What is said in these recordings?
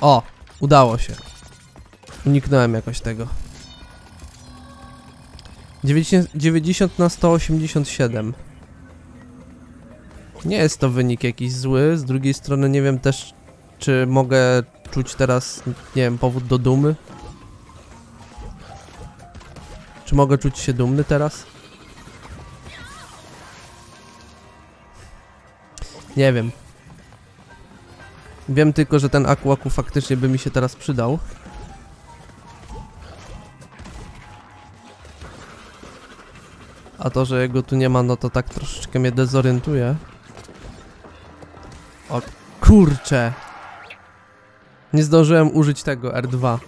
O, udało się. Uniknąłem jakoś tego. 90 na 187. Nie jest to wynik jakiś zły. Z drugiej strony nie wiem też, czy mogę czuć teraz, nie wiem, powód do dumy. Czy mogę czuć się dumny teraz? Nie wiem. Wiem tylko, że ten Aku-Aku faktycznie by mi się teraz przydał. A to, że jego tu nie ma, no to tak troszeczkę mnie dezorientuje. O kurcze! Nie zdążyłem użyć tego R2.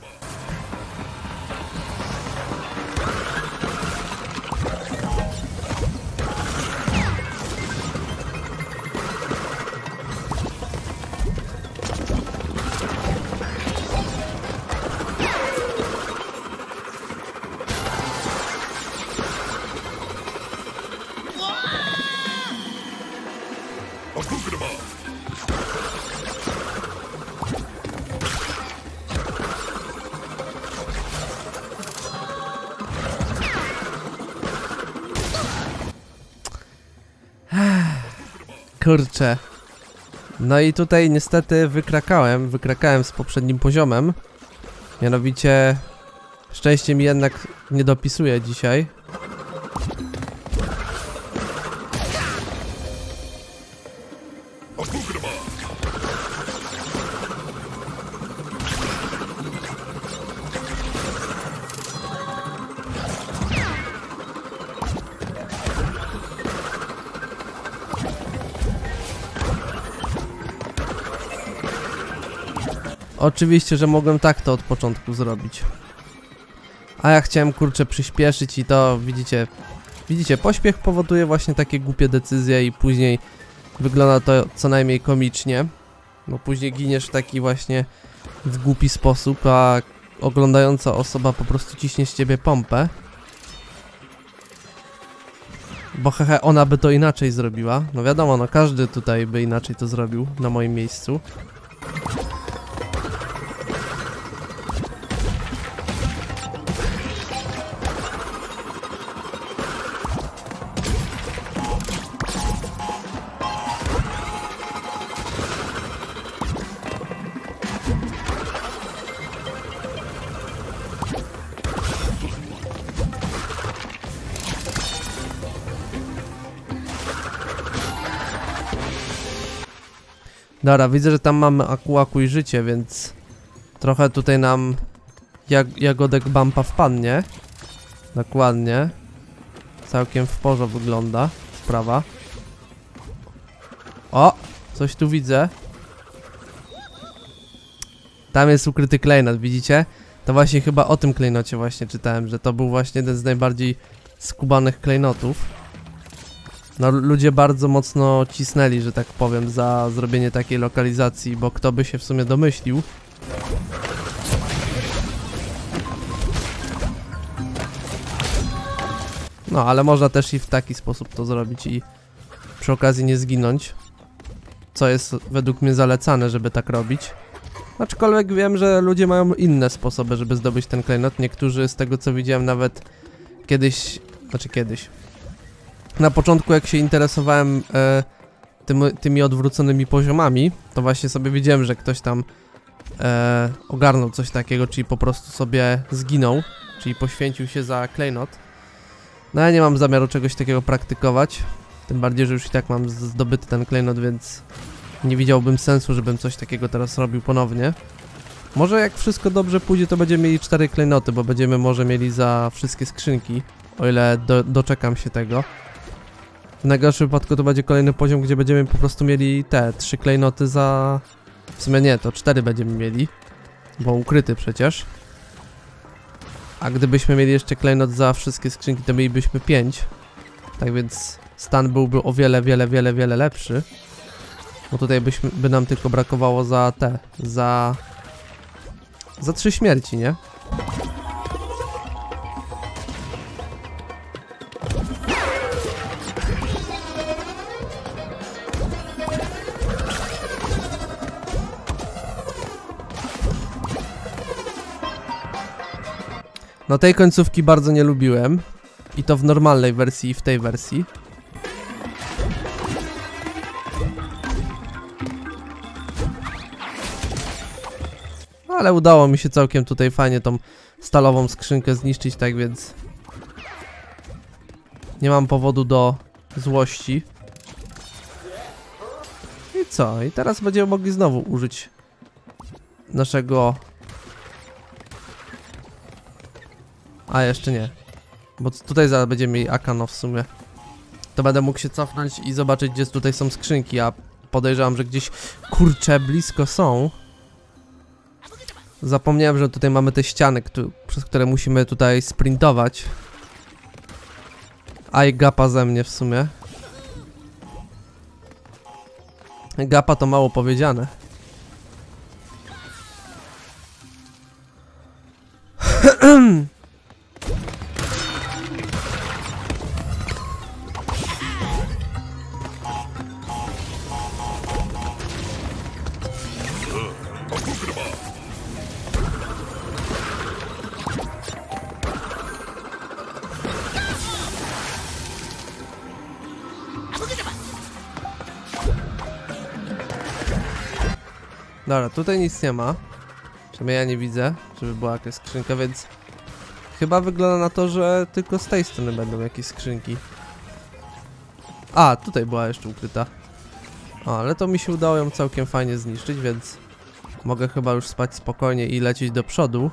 Kurczę. No i tutaj niestety wykrakałem z poprzednim poziomem. Mianowicie szczęście mi jednak nie dopisuje dzisiaj. Oczywiście, że mogłem tak to od początku zrobić. A ja chciałem, kurczę, przyspieszyć i to, widzicie, pośpiech powoduje właśnie takie głupie decyzje i później wygląda to co najmniej komicznie. Bo później giniesz w taki właśnie w głupi sposób, a oglądająca osoba po prostu ciśnie z ciebie pompę. Bo hehe, ona by to inaczej zrobiła. No wiadomo, no każdy tutaj by inaczej to zrobił na moim miejscu. Dobra, widzę, że tam mamy Aku-Aku i życie, więc trochę tutaj nam jagodek bumpa wpadnie. Dokładnie. Całkiem w porządku wygląda sprawa. O! Coś tu widzę. Tam jest ukryty klejnot, widzicie? To właśnie chyba o tym klejnocie właśnie czytałem, że to był właśnie jeden z najbardziej skubanych klejnotów. No, ludzie bardzo mocno cisnęli, że tak powiem, za zrobienie takiej lokalizacji, bo kto by się w sumie domyślił. No, ale można też i w taki sposób to zrobić i przy okazji nie zginąć. Co jest według mnie zalecane, żeby tak robić. Aczkolwiek wiem, że ludzie mają inne sposoby, żeby zdobyć ten klejnot. Niektórzy z tego co widziałem nawet kiedyś, na początku jak się interesowałem tymi odwróconymi poziomami, to właśnie sobie widziałem, że ktoś tam ogarnął coś takiego, czyli po prostu sobie zginął, czyli poświęcił się za klejnot. No ja nie mam zamiaru czegoś takiego praktykować, tym bardziej, że już i tak mam zdobyty ten klejnot, więc nie widziałbym sensu, żebym coś takiego teraz robił ponownie. Może jak wszystko dobrze pójdzie, to będziemy mieli 4 klejnoty, bo będziemy może mieli za wszystkie skrzynki, o ile doczekam się tego. W najgorszym wypadku to będzie kolejny poziom, gdzie będziemy po prostu mieli te 3 klejnoty za... W sumie nie, to 4 będziemy mieli, bo ukryty przecież. A gdybyśmy mieli jeszcze klejnot za wszystkie skrzynki, to mielibyśmy 5. Tak więc stan byłby o wiele lepszy. Bo tutaj by nam tylko brakowało za te... Za 3 śmierci, nie? No tej końcówki bardzo nie lubiłem. I to w normalnej wersji i w tej wersji. Ale udało mi się całkiem tutaj fajnie tą stalową skrzynkę zniszczyć, tak więc nie mam powodu do złości. I co? I teraz będziemy mogli znowu użyć naszego... A, jeszcze nie. Bo tutaj zaraz będziemy mieli Akano w sumie. To będę mógł się cofnąć i zobaczyć, gdzie tutaj są skrzynki, a podejrzewam, że gdzieś, kurczę, blisko są. Zapomniałem, że tutaj mamy te ściany, przez które musimy tutaj sprintować. Aj, gapa ze mnie w sumie. Gapa to mało powiedziane. Dobra, tutaj nic nie ma. Przynajmniej ja nie widzę, żeby była jakaś skrzynka, więc chyba wygląda na to, że tylko z tej strony będą jakieś skrzynki. A, tutaj była jeszcze ukryta. O, ale to mi się udało ją całkiem fajnie zniszczyć, więc mogę chyba już spać spokojnie i lecieć do przodu.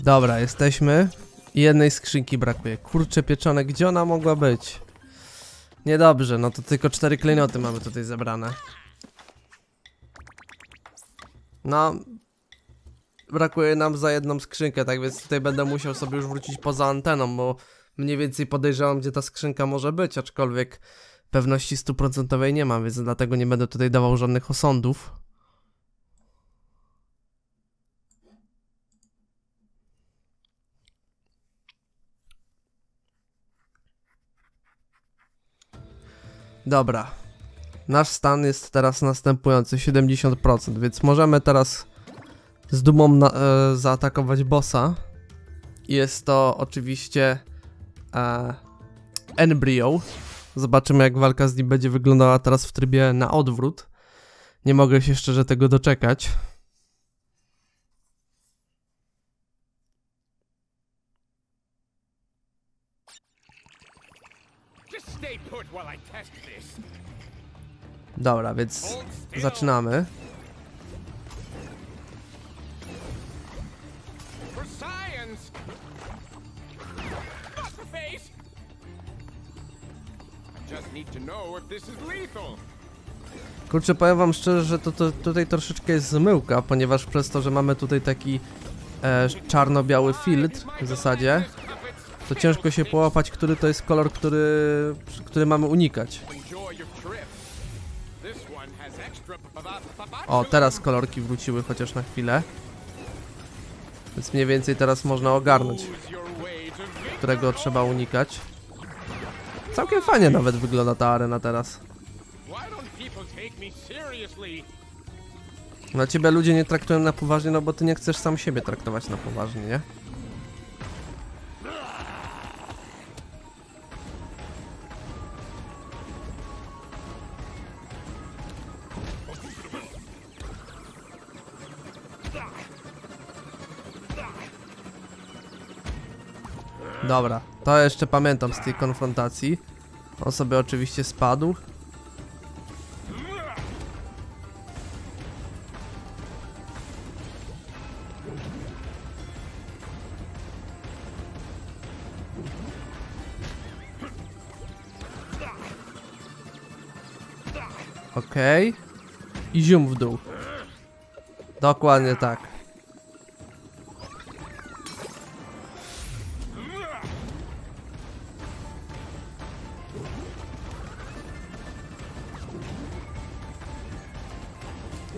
Dobra, jesteśmy. Jednej skrzynki brakuje. Kurczę pieczone, gdzie ona mogła być? Niedobrze, no to tylko 4 klejnoty mamy tutaj zebrane. No, brakuje nam za jedną skrzynkę, tak więc tutaj będę musiał sobie już wrócić poza anteną, bo mniej więcej podejrzewam, gdzie ta skrzynka może być, aczkolwiek pewności 100% nie mam, więc dlatego nie będę tutaj dawał żadnych osądów. Dobra, nasz stan jest teraz następujący, 70%, więc możemy teraz z dumą zaatakować bossa. Jest to oczywiście Embryo. Zobaczymy, jak walka z nim będzie wyglądała teraz w trybie na odwrót. Nie mogę się szczerze tego doczekać. Dobra, więc zaczynamy. Kurczę, powiem wam szczerze, że to tutaj troszeczkę jest zmyłka, ponieważ przez to, że mamy tutaj taki czarno-biały filtr w zasadzie, to ciężko się połapać, który to jest kolor, który mamy unikać. O, teraz kolorki wróciły chociaż na chwilę. Więc mniej więcej teraz można ogarnąć, którego trzeba unikać. Całkiem fajnie nawet wygląda ta arena teraz. No ciebie ludzie nie traktują na poważnie, no bo ty nie chcesz sam siebie traktować na poważnie, nie? Dobra, To jeszcze pamiętam z tej konfrontacji. On sobie oczywiście spadł. Okej. I zium w dół. Dokładnie tak.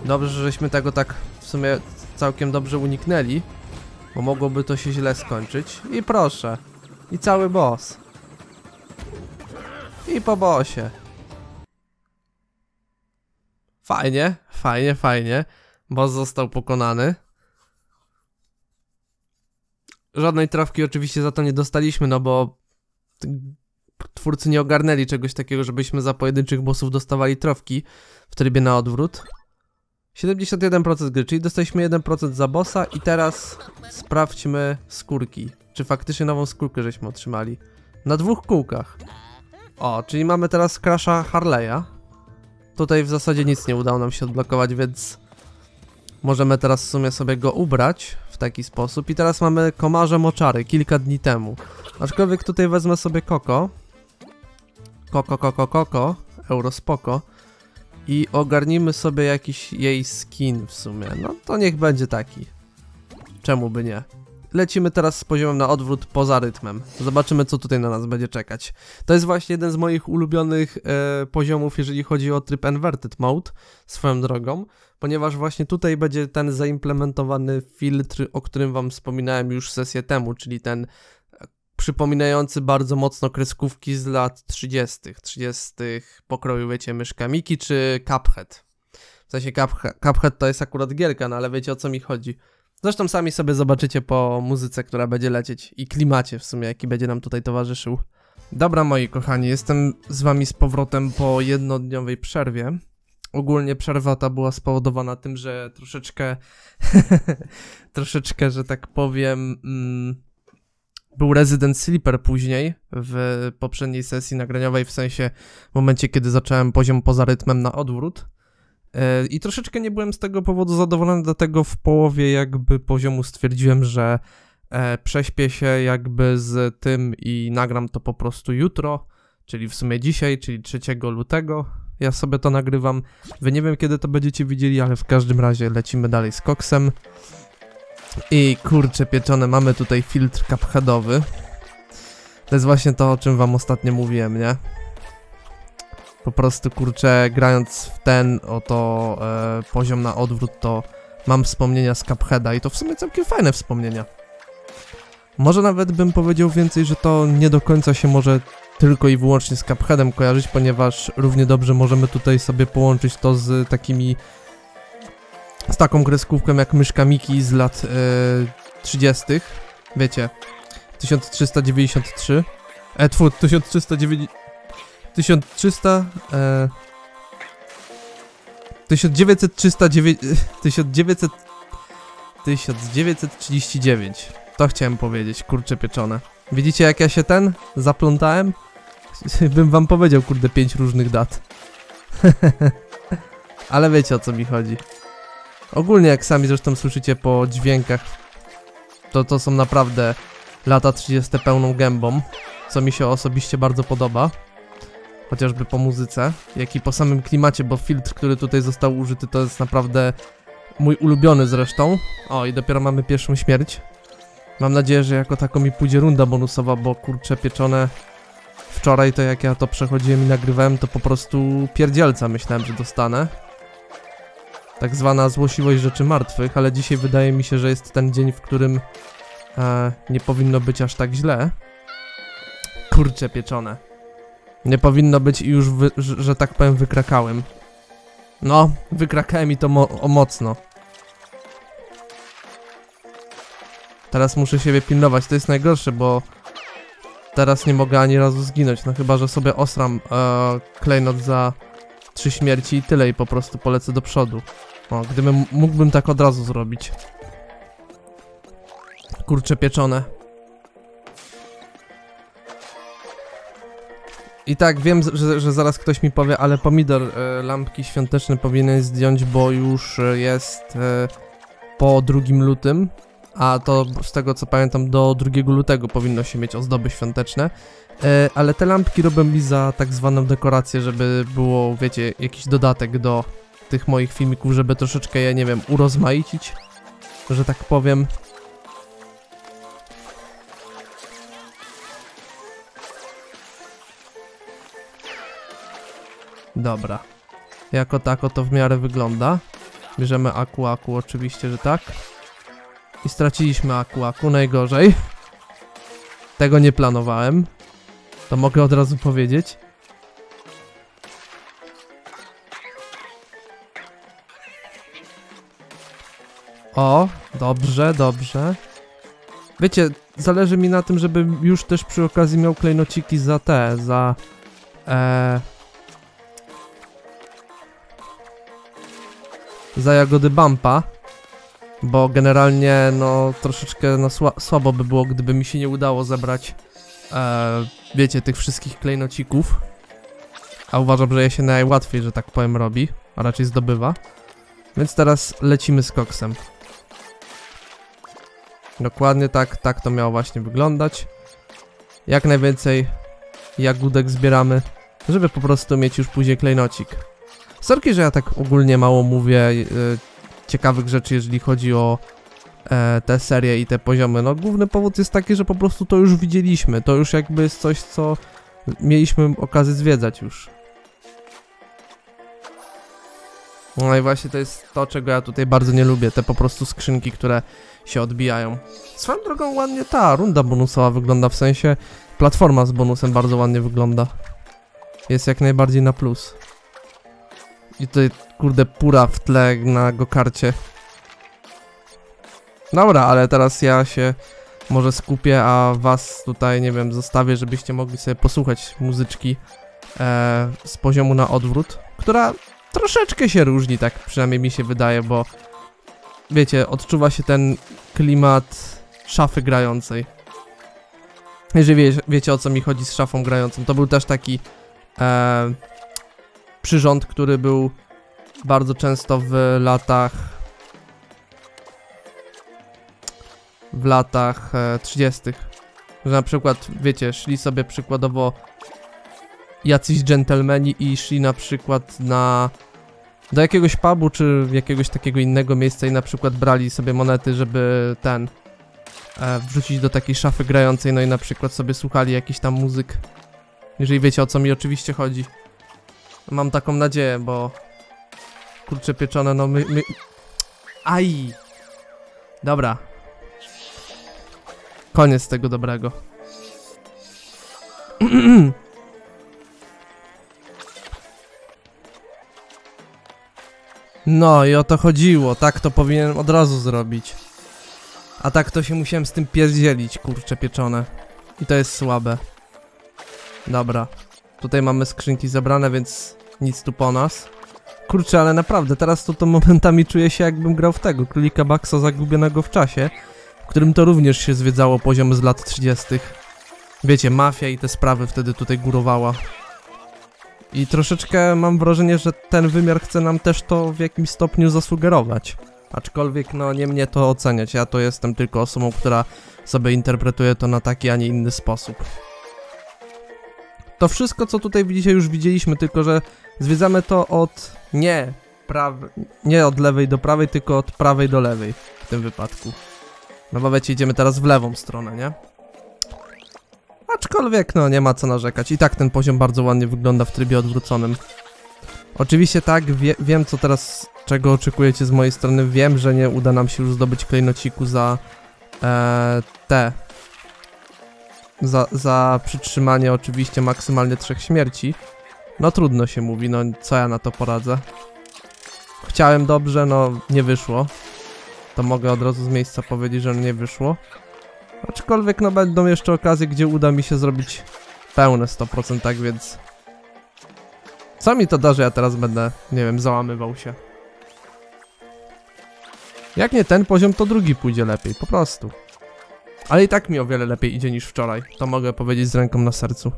Dobrze, żeśmy tego tak w sumie całkiem dobrze uniknęli, bo mogłoby to się źle skończyć. I proszę. I cały boss. I po bossie. Fajnie, fajnie, fajnie. Boss został pokonany. Żadnej trawki oczywiście za to nie dostaliśmy, no bo twórcy nie ogarnęli czegoś takiego, żebyśmy za pojedynczych bossów dostawali trawki w trybie na odwrót. 71% gry, czyli dostaliśmy 1% za bossa i teraz sprawdźmy skórki. Czy faktycznie nową skórkę żeśmy otrzymali. Na 2 kółkach. O, czyli mamy teraz Crasha Harley'a. Tutaj w zasadzie nic nie udało nam się odblokować, więc możemy teraz w sumie sobie go ubrać w taki sposób. I teraz mamy komarze moczary, kilka dni temu. Aczkolwiek tutaj wezmę sobie Koko. Koko. Eurospoko. I ogarnijmy sobie jakiś jej skin w sumie. No to niech będzie taki. Czemu by nie? Lecimy teraz z poziomem na odwrót poza rytmem. Zobaczymy, co tutaj na nas będzie czekać. To jest właśnie jeden z moich ulubionych poziomów, jeżeli chodzi o tryb Inverted Mode, swoją drogą, ponieważ właśnie tutaj będzie ten zaimplementowany filtr, o którym wam wspominałem już sesję temu, czyli ten przypominający bardzo mocno kreskówki z lat 30. 30. pokroju, wiecie, Myszka Miki czy Cuphead. W sensie Cuphead to jest akurat gierka, no ale wiecie, o co mi chodzi. Zresztą sami sobie zobaczycie po muzyce, która będzie lecieć i klimacie w sumie, jaki będzie nam tutaj towarzyszył. Dobra, moi kochani, jestem z wami z powrotem po jednodniowej przerwie. Ogólnie przerwa ta była spowodowana tym, że troszeczkę, że tak powiem, był Resident Sleeper później w poprzedniej sesji nagraniowej, w sensie w momencie, kiedy zacząłem poziom poza rytmem na odwrót. I troszeczkę nie byłem z tego powodu zadowolony, dlatego w połowie jakby poziomu stwierdziłem, że prześpię się jakby z tym i nagram to po prostu jutro, czyli w sumie dzisiaj, czyli 3 lutego. Ja sobie to nagrywam, wy nie wiem, kiedy to będziecie widzieli, ale w każdym razie lecimy dalej z koksem. I kurczę pieczone, mamy tutaj filtr cupheadowy. To jest właśnie to, o czym wam ostatnio mówiłem, nie? Po prostu kurczę, grając w ten oto poziom na odwrót, to mam wspomnienia z Cupheada i to w sumie całkiem fajne wspomnienia. Może nawet bym powiedział więcej, że to nie do końca się może tylko i wyłącznie z Cupheadem kojarzyć, ponieważ równie dobrze możemy tutaj sobie połączyć to z takimi... z taką kreskówką jak Myszka Miki z lat 30. Wiecie, 1393. 1939. To chciałem powiedzieć, kurczę pieczone. Widzicie, jak ja się ten zaplątałem? Bym wam powiedział, kurde, 5 różnych dat. Ale wiecie, o co mi chodzi. Ogólnie, jak sami zresztą słyszycie po dźwiękach, to są naprawdę lata 30 pełną gębą, co mi się osobiście bardzo podoba. Chociażby po muzyce, jak i po samym klimacie, bo filtr, który tutaj został użyty, to jest naprawdę mój ulubiony zresztą. O, i dopiero mamy pierwszą śmierć. Mam nadzieję, że jako taką mi pójdzie runda bonusowa, bo kurczę pieczone, wczoraj to jak ja to przechodziłem i nagrywałem, to po prostu pierdzielca myślałem, że dostanę. Tak zwana złośliwość rzeczy martwych, ale dzisiaj wydaje mi się, że jest ten dzień, w którym nie powinno być aż tak źle. Kurczę pieczone. Nie powinno być i już, że tak powiem, wykrakałem. No, wykrakałem i to mocno. Teraz muszę siebie pilnować, to jest najgorsze, bo teraz nie mogę ani razu zginąć. No chyba, że sobie osram klejnot za 3 śmierci i tyle i po prostu polecę do przodu. O, mógłbym tak od razu zrobić. Kurczę pieczone. I tak wiem, że zaraz ktoś mi powie, ale pomidor, lampki świąteczne powinien zdjąć, bo już jest po 2 lutym. A to z tego co pamiętam do 2 lutego powinno się mieć ozdoby świąteczne. Ale te lampki robię mi za tak zwaną dekorację, żeby było, wiecie, jakiś dodatek do tych moich filmików, żeby troszeczkę, ja nie wiem, urozmaicić, że tak powiem. Dobra, jako tako to w miarę wygląda. Bierzemy Aku-Aku, oczywiście, że tak. I straciliśmy Aku-Aku, najgorzej. Tego nie planowałem. To mogę od razu powiedzieć. O, dobrze, dobrze. Wiecie, zależy mi na tym, żeby już też przy okazji miał klejnociki za te, za... za jagody bumpa. Bo generalnie, no, troszeczkę no, słabo by było, gdyby mi się nie udało zebrać, wiecie, tych wszystkich klejnocików. A uważam, że je się najłatwiej, że tak powiem, robi, a raczej zdobywa. Więc teraz lecimy z koksem. Dokładnie tak, tak to miało właśnie wyglądać. Jak najwięcej jagódek zbieramy, żeby po prostu mieć już później klejnocik. Sorki, że ja tak ogólnie mało mówię ciekawych rzeczy, jeżeli chodzi o te serie i te poziomy. No główny powód jest taki, że po prostu to już widzieliśmy. To już jakby jest coś, co mieliśmy okazję zwiedzać już. No i właśnie to jest to, czego ja tutaj bardzo nie lubię. Te po prostu skrzynki, które się odbijają. Swoją drogą ładnie ta runda bonusowa wygląda, w sensie platforma z bonusem bardzo ładnie wygląda. Jest jak najbardziej na plus. I tutaj, kurde, pura w tle na go-karcie. Dobra, ale teraz ja się może skupię, a was tutaj, nie wiem, zostawię, żebyście mogli sobie posłuchać muzyczki z poziomu na odwrót, która troszeczkę się różni, tak przynajmniej mi się wydaje, bo wiecie, odczuwa się ten klimat szafy grającej. Jeżeli wiecie, o co mi chodzi z szafą grającą, to był też taki... przyrząd, który był bardzo często w latach 30. Że na przykład, wiecie, szli sobie przykładowo jacyś dżentelmeni i szli na przykład do jakiegoś pubu czy jakiegoś takiego innego miejsca i na przykład brali sobie monety, żeby wrzucić do takiej szafy grającej, no i na przykład sobie słuchali jakiś tam muzyk. Jeżeli wiecie, o co mi oczywiście chodzi. Mam taką nadzieję, bo... Kurczę pieczone, no my... Aj! Dobra. Koniec tego dobrego. No i o to chodziło, tak to powinienem od razu zrobić. A tak to się musiałem z tym pierdzielić, kurczę pieczone. I to jest słabe. Dobra. Tutaj mamy skrzynki zabrane, więc nic tu po nas. Kurczę, ale naprawdę, teraz to momentami czuję się, jakbym grał w tego Królika Baksa zagubionego w czasie, w którym to również się zwiedzało poziom z lat 30. Wiecie, mafia i te sprawy wtedy tutaj górowała. I troszeczkę mam wrażenie, że ten wymiar chce nam też to w jakimś stopniu zasugerować. Aczkolwiek, no, nie mnie to oceniać, ja to jestem tylko osobą, która sobie interpretuje to na taki, a nie inny sposób. To wszystko, co tutaj widzicie, już widzieliśmy, tylko że zwiedzamy to od nie od lewej do prawej, tylko od prawej do lewej w tym wypadku. No bo wiecie, idziemy teraz w lewą stronę, nie? Aczkolwiek, no, nie ma co narzekać. I tak ten poziom bardzo ładnie wygląda w trybie odwróconym. Oczywiście tak, wiem co teraz, czego oczekujecie z mojej strony. Wiem, że nie uda nam się już zdobyć klejnociku za za przytrzymanie oczywiście maksymalnie 3 śmierci. No trudno się mówi, no co ja na to poradzę. Chciałem dobrze, no nie wyszło. To mogę od razu z miejsca powiedzieć, że nie wyszło. Aczkolwiek no będą jeszcze okazje, gdzie uda mi się zrobić pełne 100%, tak więc... Co mi to da, że ja teraz będę, nie wiem, załamywał się. Jak nie ten poziom, to drugi pójdzie lepiej, po prostu. Ale i tak mi o wiele lepiej idzie niż wczoraj, to mogę powiedzieć z ręką na sercu.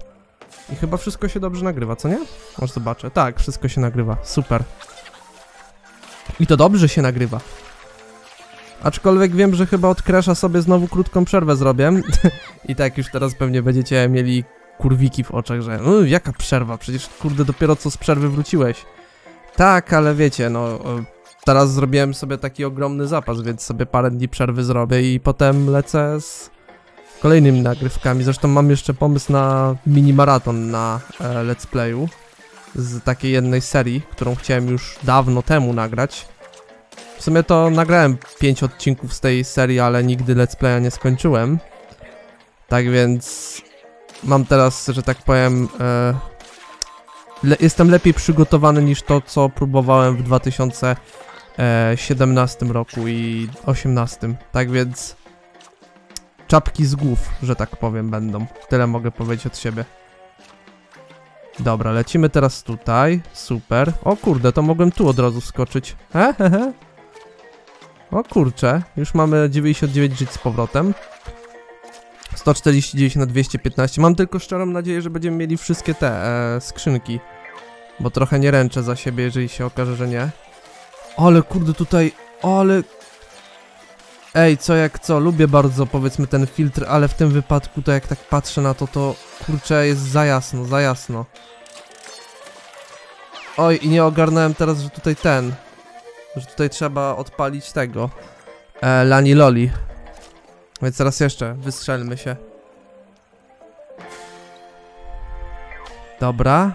I chyba wszystko się dobrze nagrywa, co nie? Może zobaczę. Tak, wszystko się nagrywa. Super. I to dobrze się nagrywa. Aczkolwiek wiem, że chyba od Crasha sobie znowu krótką przerwę zrobię. I tak już teraz pewnie będziecie mieli kurwiki w oczach, że no jaka przerwa, przecież kurde dopiero co z przerwy wróciłeś. Tak, ale wiecie, no teraz zrobiłem sobie taki ogromny zapas, więc sobie parę dni przerwy zrobię i potem lecę z kolejnymi nagrywkami. Zresztą mam jeszcze pomysł na mini-maraton na Let's Playu z takiej jednej serii, którą chciałem już dawno temu nagrać. W sumie to nagrałem 5 odcinków z tej serii, ale nigdy Let's Playa nie skończyłem. Tak więc mam teraz, że tak powiem, jestem lepiej przygotowany niż to, co próbowałem w 2017 roku i 2018. Tak więc czapki z głów, że tak powiem, będą. Tyle mogę powiedzieć od siebie. Dobra, lecimy teraz tutaj. Super. O kurde, to mogłem tu od razu skoczyć. O kurcze, już mamy 99 żyć z powrotem. 149 na 215. Mam tylko szczerą nadzieję, że będziemy mieli wszystkie te skrzynki. Bo trochę nie ręczę za siebie, jeżeli się okaże, że nie. Ale kurde tutaj, ale... Ej, co jak co, lubię bardzo powiedzmy ten filtr, ale w tym wypadku to jak tak patrzę na to, to kurczę jest za jasno, za jasno. Oj, i nie ogarnąłem teraz, że tutaj ten... Że tutaj trzeba odpalić tego... Lani Loli. Więc teraz jeszcze wystrzelmy się. Dobra.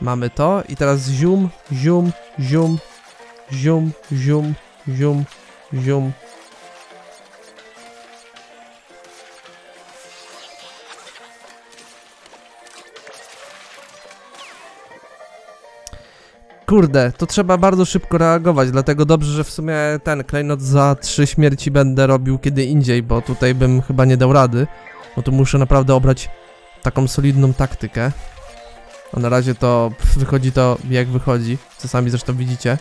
Mamy to i teraz zium, zium, zium, zium, zium, zium, zium. Kurde, to trzeba bardzo szybko reagować, dlatego dobrze, że w sumie ten klejnot za 3 śmierci będę robił kiedy indziej, bo tutaj bym chyba nie dał rady. No tu muszę naprawdę obrać taką solidną taktykę. A na razie to wychodzi to jak wychodzi, co sami zresztą widzicie.